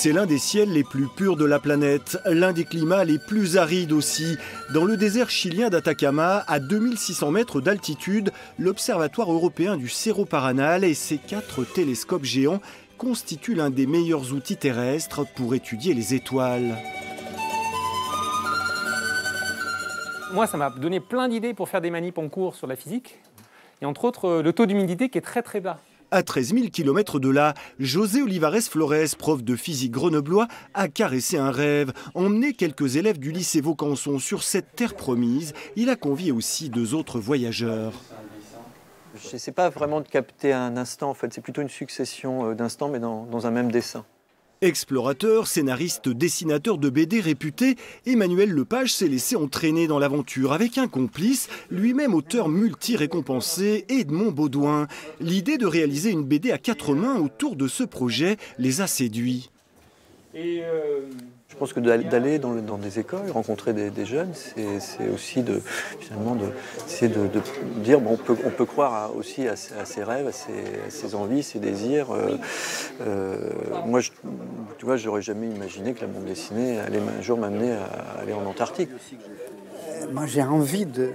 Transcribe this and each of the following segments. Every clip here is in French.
C'est l'un des ciels les plus purs de la planète, l'un des climats les plus arides aussi. Dans le désert chilien d'Atacama, à 2600 mètres d'altitude, l'Observatoire européen du Cerro Paranal et ses 4 télescopes géants constituent l'un des meilleurs outils terrestres pour étudier les étoiles. Moi, ça m'a donné plein d'idées pour faire des manips en cours sur la physique, et entre autres le taux d'humidité qui est très très bas. À 13 000 km de là, José Olivares-Flores, prof de physique grenoblois, a caressé un rêve. Emmené quelques élèves du lycée Vaucanson sur cette terre promise, il a convié aussi 2 autres voyageurs. Je n'essaie pas vraiment de capter un instant, en fait. C'est plutôt une succession d'instants, mais dans un même dessin. Explorateur, scénariste, dessinateur de BD réputé, Emmanuel Lepage s'est laissé entraîner dans l'aventure avec un complice, lui-même auteur multi-récompensé, Edmond Baudouin. L'idée de réaliser une BD à 4 mains autour de ce projet les a séduits. Je pense que d'aller dans des écoles, rencontrer des jeunes, c'est aussi de dire bon, on peut croire à ses rêves, à ses envies, ses désirs. Moi, tu vois, j'aurais jamais imaginé que la bande dessinée allait un jour m'amener à aller en Antarctique. Moi, j'ai envie de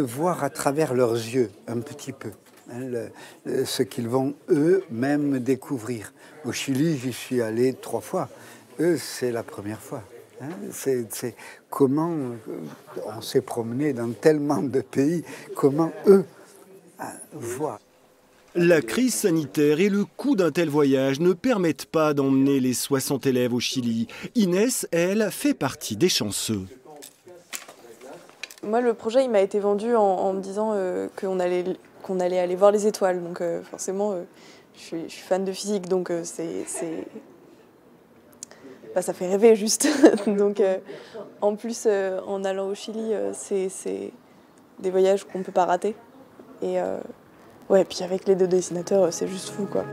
voir à travers leurs yeux un petit peu. Ce qu'ils vont eux-mêmes découvrir. Au Chili, j'y suis allé 3 fois. Eux, c'est la première fois. Hein, c'est comment on s'est promené dans tellement de pays, comment eux voient. La crise sanitaire et le coût d'un tel voyage ne permettent pas d'emmener les 60 élèves au Chili. Inès, elle, fait partie des chanceux. Moi, le projet, il m'a été vendu en me disant qu'on allait aller voir les étoiles. Donc forcément, je suis fan de physique, donc bah, ça fait rêver juste. Donc en plus, en allant au Chili, c'est des voyages qu'on ne peut pas rater. Et ouais, puis avec les 2 dessinateurs, c'est juste fou, quoi.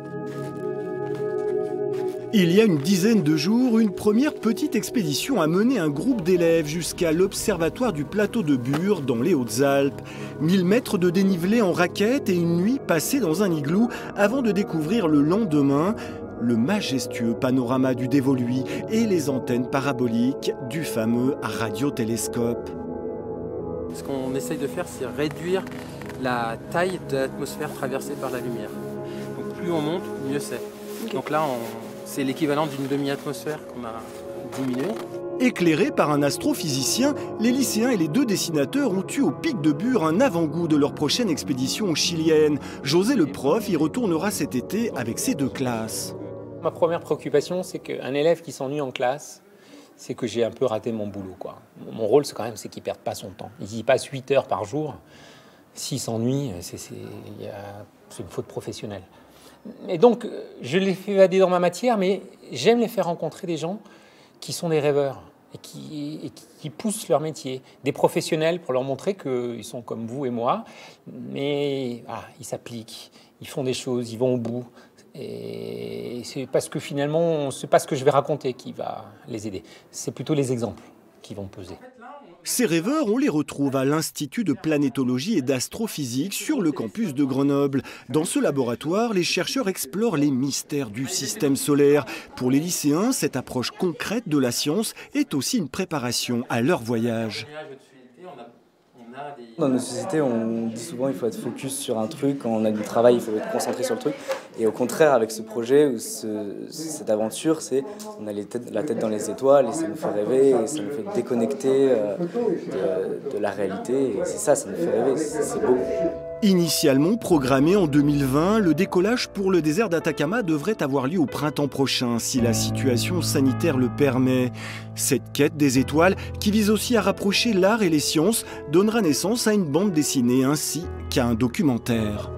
Il y a une dizaine de jours, une première petite expédition a mené un groupe d'élèves jusqu'à l'observatoire du plateau de Bure dans les Hautes-Alpes. 1000 mètres de dénivelé en raquette et une nuit passée dans un igloo avant de découvrir le lendemain le majestueux panorama du Dévoluy et les antennes paraboliques du fameux radiotélescope. Ce qu'on essaye de faire, c'est réduire la taille de l'atmosphère traversée par la lumière. Donc plus on monte, mieux c'est. Okay. Donc là, c'est l'équivalent d'une demi-atmosphère qu'on a diminuée. Éclairés par un astrophysicien, les lycéens et les 2 dessinateurs ont eu au pic de Bure un avant-goût de leur prochaine expédition chilienne. José le prof y retournera cet été avec ses 2 classes. Ma première préoccupation, c'est qu'un élève qui s'ennuie en classe, c'est que j'ai un peu raté mon boulot, quoi. Mon rôle, c'est quand même qu'il ne perde pas son temps. Il y passe 8 heures par jour. S'il s'ennuie, c'est une faute professionnelle. Et donc, je les fais évader dans ma matière, mais j'aime les faire rencontrer des gens qui sont des rêveurs et qui poussent leur métier. Des professionnels pour leur montrer qu'ils sont comme vous et moi, mais ils s'appliquent, ils font des choses, ils vont au bout. Et c'est parce que finalement, c'est pas ce que je vais raconter qui va les aider. C'est plutôt les exemples qui vont peser. Ces rêveurs, on les retrouve à l'Institut de planétologie et d'astrophysique sur le campus de Grenoble. Dans ce laboratoire, les chercheurs explorent les mystères du système solaire. Pour les lycéens, cette approche concrète de la science est aussi une préparation à leur voyage. Dans nos sociétés, on dit souvent qu'il faut être focus sur un truc, quand on a du travail, il faut être concentré sur le truc. Et au contraire, avec ce projet, ou cette aventure, on a la tête dans les étoiles et ça nous fait rêver, et ça nous fait déconnecter de la réalité. Et c'est ça, ça nous fait rêver, c'est beau. Initialement programmé en 2020, le décollage pour le désert d'Atacama devrait avoir lieu au printemps prochain, si la situation sanitaire le permet. Cette quête des étoiles, qui vise aussi à rapprocher l'art et les sciences, donnera naissance à une bande dessinée ainsi qu'à un documentaire.